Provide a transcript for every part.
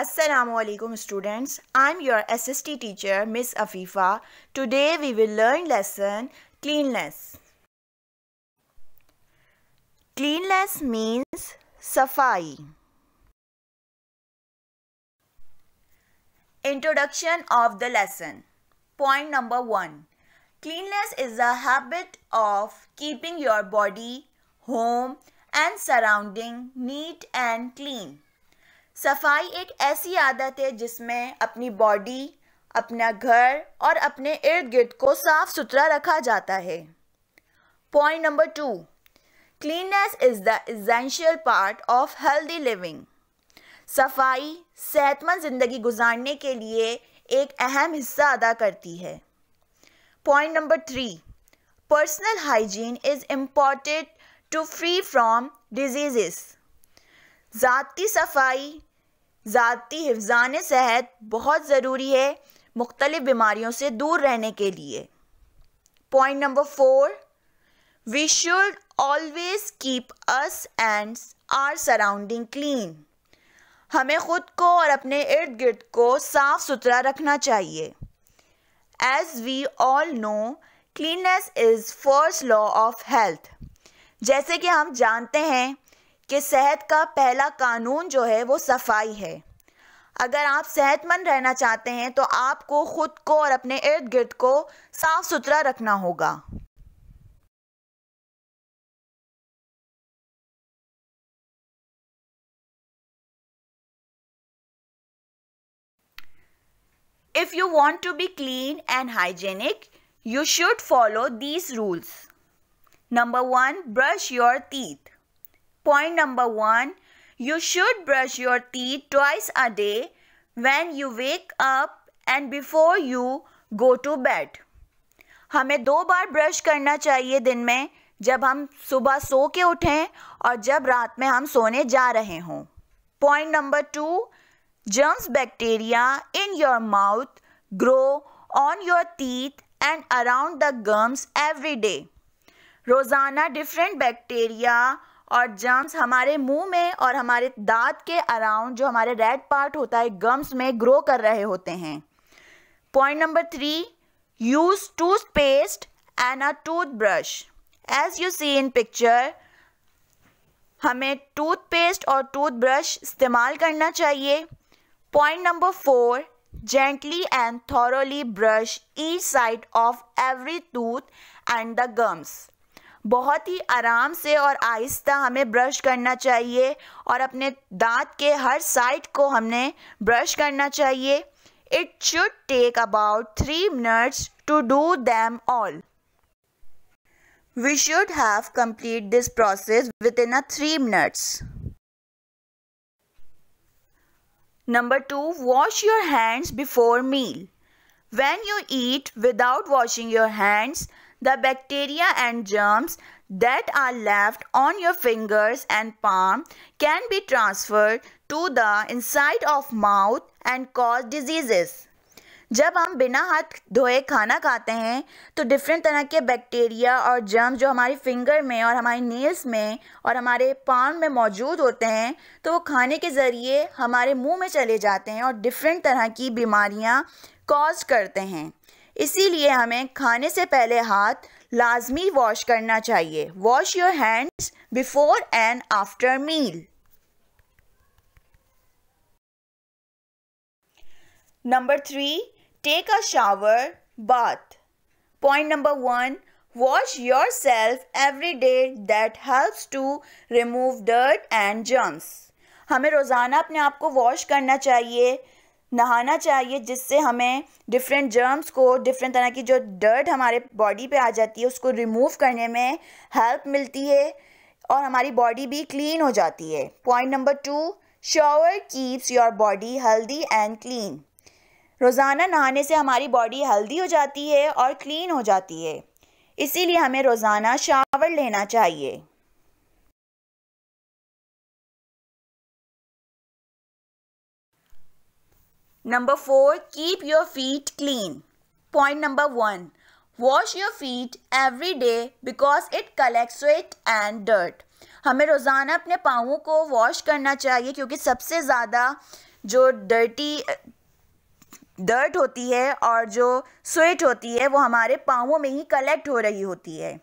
Assalamualaikum students, I'm your SST teacher Miss Afifa. Today we will learn lesson cleanliness. Cleanliness means safai. Introduction of the lesson. Point number 1. Cleanliness is a habit of keeping your body, home and surrounding neat and clean. सफाई एक ऐसी आदत है जिसमें अपनी body, अपना घर और अपने इर्द गिर्द को साफ सुथरा रखा जाता है. Point number 2. Cleanness is the essential part of healthy living. सफाई सेहतमंद ज़िंदगी गुजारने के लिए एक अहम हिस्सा अदा करती है. Point number 3. Personal hygiene is important to free from diseases. ज़ाती सफाई, ज़ाती हिफ़ाज़त सेहत बहुत ज़रूरी है मुख्तलिफ़ बीमारियों से दूर रहने के लिए. Point number 4. We should always keep us and our surrounding clean. हमें ख़ुद को और अपने इर्द गिर्द को साफ़ सुथरा रखना चाहिए. As we all know, cleanness is first law of health. जैसे कि हम जानते हैं कि सेहत का पहला कानून जो है वो सफाई है. अगर आप सेहतमंद रहना चाहते हैं तो आपको ख़ुद को और अपने इर्द गिर्द को साफ़ सुथरा रखना होगा. If you want to be clean and hygienic, you should follow these rules. Number 1, brush your teeth. Point number 1, you should brush your teeth twice a day when you wake up and before you go to bed. हमें 2 बार brush करना चाहिए दिन में, जब हम सुबह सो के उठें और जब रात में हम सोने जा रहे हों. Point number 2, germs bacteria in your mouth grow on your teeth and around the gums every day. रोज़ाना different bacteria और जर्म्स हमारे मुंह में और हमारे दांत के अराउंड जो हमारे रेड पार्ट होता है गम्स में ग्रो कर रहे होते हैं. Point number 3, use toothpaste and a toothbrush. As you see in picture, हमें टूथपेस्ट और टूथब्रश इस्तेमाल करना चाहिए. Point number 4, gently and thoroughly brush each side of every tooth and the gums. बहुत ही आराम से और आहिस्ता हमें ब्रश करना चाहिए और अपने दांत के हर साइड को हमने ब्रश करना चाहिए. It should take about 3 minutes to do them all. We should have complete this process within 3 minutes. Number 2, wash your hands before meal. When you eat without washing your hands, the bacteria and germs that are left on your fingers and palm can be transferred to the inside of mouth and cause diseases. जब हम बिना हाथ धोए खाना खाते हैं तो different तरह के बैक्टीरिया और जर्म्स जो हमारी फिंगर में और हमारे नेल्स में और हमारे पाम में मौजूद होते हैं तो वो खाने के ज़रिए हमारे मुंह में चले जाते हैं और डिफरेंट तरह की बीमारियां कॉज करते हैं. इसीलिए हमें खाने से पहले हाथ लाजमी वॉश करना चाहिए. Wash your hands before and after meal. Number 3, take a shower bath. Point number 1, wash yourself every day. That helps to remove dirt and germs. हमें रोज़ाना अपने आप को वॉश करना चाहिए, नहाना चाहिए, जिससे हमें डिफरेंट जर्म्स को, डिफरेंट तरह की जो डर्ट हमारे बॉडी पे आ जाती है उसको रिमूव करने में हेल्प मिलती है और हमारी बॉडी भी क्लीन हो जाती है. Point number 2, shower keeps your body healthy and clean. रोज़ाना नहाने से हमारी बॉडी हेल्दी हो जाती है और क्लीन हो जाती है, इसीलिए हमें रोज़ाना शावर लेना चाहिए. Number 4, keep your feet clean. Point number 1, wash your feet every day because it collects sweat and dirt. हमें रोज़ाना अपने पाँवों को वॉश करना चाहिए क्योंकि सबसे ज़्यादा जो डर्ट होती है और जो स्वेट होती है वो हमारे पाँवों में ही कलेक्ट हो रही होती है।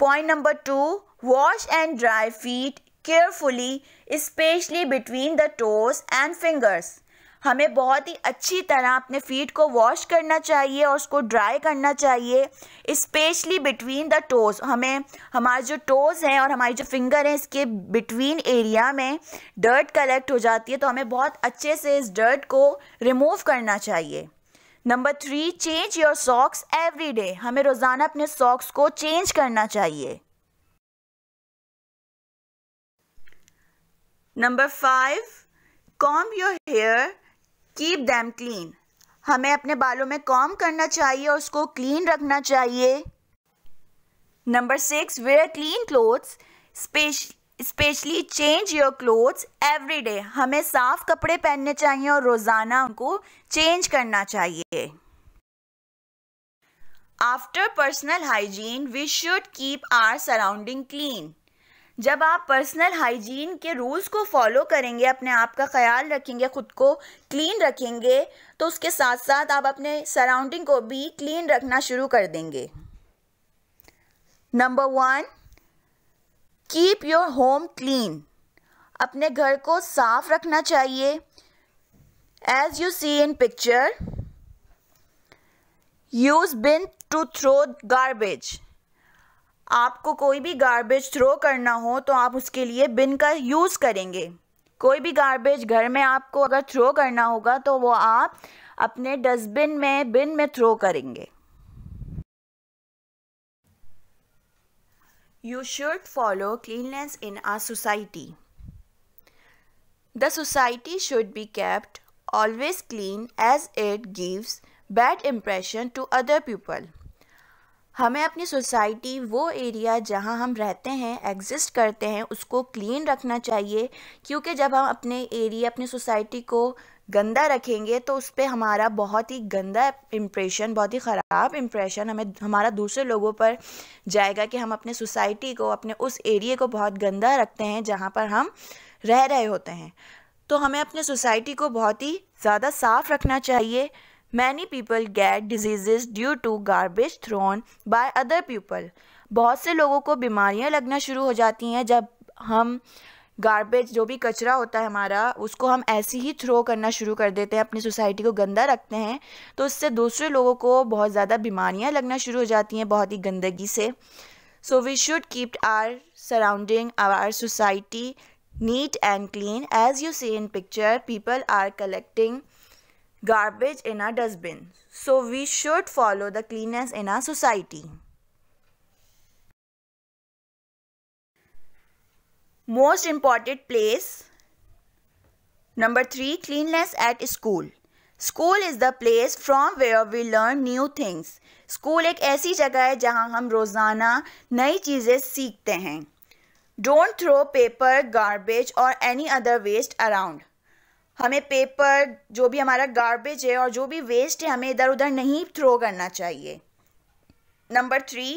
Point number 2, wash and dry feet carefully specially between the toes and fingers. हमें बहुत ही अच्छी तरह अपने फीट को वॉश करना चाहिए और उसको ड्राई करना चाहिए स्पेशली बिटवीन द टोज़। हमें हमारे जो टोज़ हैं और हमारी जो फिंगर हैं इसके बिटवीन एरिया में डर्ट कलेक्ट हो जाती है, तो हमें बहुत अच्छे से इस डर्ट को रिमूव करना चाहिए। Number 3, change your socks every day. हमें रोज़ाना अपने सॉक्स को चेंज करना चाहिए। Number 5, comb your hair keep them clean. हमें अपने बालों में कॉम्ब करना चाहिए और उसको क्लीन रखना चाहिए। Number 6, wear clean clothes specially change your clothes every day. हमें साफ कपड़े पहनने चाहिए और रोज़ाना उनको चेंज करना चाहिए। After personal hygiene we should keep our surrounding clean. जब आप पर्सनल हाइजीन के रूल्स को फॉलो करेंगे, अपने आप का ख्याल रखेंगे, ख़ुद को क्लीन रखेंगे, तो उसके साथ साथ आप अपने सराउंडिंग को भी क्लीन रखना शुरू कर देंगे। Number 1, keep your home clean. अपने घर को साफ रखना चाहिए। As you see in picture, use bin to throw garbage. आपको कोई भी गार्बेज थ्रो करना हो तो आप उसके लिए बिन का यूज़ करेंगे। कोई भी गार्बेज घर में आपको अगर थ्रो करना होगा तो वो आप अपने डस्टबिन में बिन में थ्रो करेंगे। You should follow cleanness in our society. The society should be kept always clean as it gives bad impression to other people. हमें अपनी सोसाइटी, वो एरिया जहां हम रहते हैं, एग्जिस्ट करते हैं, उसको क्लीन रखना चाहिए, क्योंकि जब हम अपने एरिया, अपनी सोसाइटी को गंदा रखेंगे तो उस पर हमारा बहुत ही गंदा इम्प्रेशन, बहुत ही ख़राब इम्प्रेशन हमारा दूसरे लोगों पर जाएगा कि हम अपने सोसाइटी को, अपने उस एरिया को बहुत गंदा रखते हैं जहां पर हम रह रहे होते हैं। तो हमें अपने सोसाइटी को बहुत ही ज़्यादा साफ़ रखना चाहिए। Many people get diseases due to garbage thrown by other people. बहुत से लोगों को बीमारियां लगना शुरू हो जाती हैं जब हम गार्बेज, जो भी कचरा होता है हमारा, उसको हम ऐसे ही थ्रो करना शुरू कर देते हैं, अपनी सोसाइटी को गंदा रखते हैं, तो इससे दूसरे लोगों को बहुत ज़्यादा बीमारियां लगना शुरू हो जाती हैं बहुत ही गंदगी से। So we should keep our surrounding, our society neat and clean. As you see in picture, people are collecting garbage in our dustbin, so we should follow the cleanliness in our society. Most important place. Number 3, cleanliness at school. School is the place from where we learn new things. School एक ऐसी जगह है जहाँ हम रोज़ाना नई चीज़ें सीखते हैं. Don't throw paper, garbage or any other waste around. हमें पेपर, जो भी हमारा गार्बेज है और जो भी वेस्ट है, हमें इधर उधर नहीं थ्रो करना चाहिए। Number 3,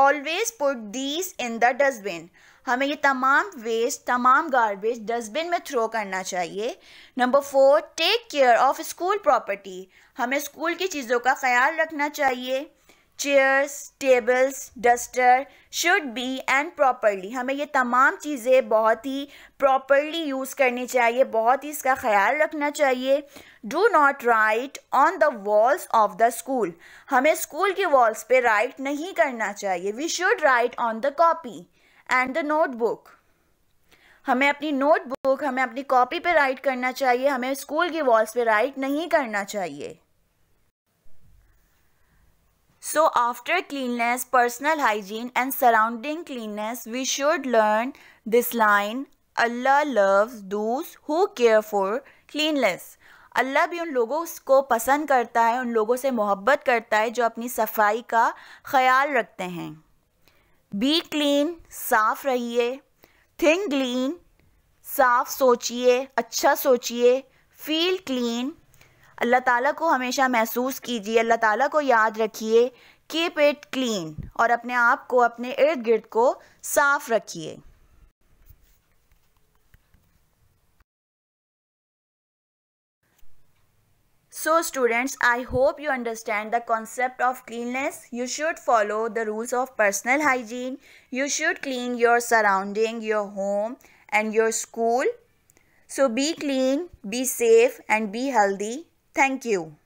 always put these in the dustbin. हमें ये तमाम वेस्ट, तमाम गार्बेज डस्टबिन में थ्रो करना चाहिए। Number 4, take care of school property. हमें स्कूल की चीज़ों का ख्याल रखना चाहिए। Chairs, tables, duster should be and properly. हमें ये तमाम चीज़ें बहुत ही प्रॉपरली यूज़ करनी चाहिए, बहुत ही इसका ख्याल रखना चाहिए। Do not write on the walls of the school. हमें स्कूल की वॉल्स पे राइट नहीं करना चाहिए। We should write on the copy and the notebook. हमें अपनी नोटबुक, हमें अपनी कॉपी पे राइट करना चाहिए, हमें स्कूल की वॉल्स पे राइट नहीं करना चाहिए। So after cleanliness, personal hygiene and surrounding cleanliness, we should learn this line: Allah loves those who care for cleanliness. अल्लाह भी उन लोगों को पसंद करता है, उन लोगों से मोहब्बत करता है जो अपनी सफाई का ख्याल रखते हैं। Be clean, साफ़ रहिए। Think clean, साफ सोचिए, अच्छा सोचिए। Feel clean, अल्लाह ताला को हमेशा महसूस कीजिए, अल्लाह ताला को याद रखिए। कीप इट क्लीन, और अपने आप को, अपने इर्द गिर्द को साफ रखिए। So students, I hope you understand the concept of cleanliness. You should follow the rules of personal hygiene. You should clean your surrounding, your home and your school. So be clean, be safe and be healthy. Thank you.